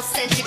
else.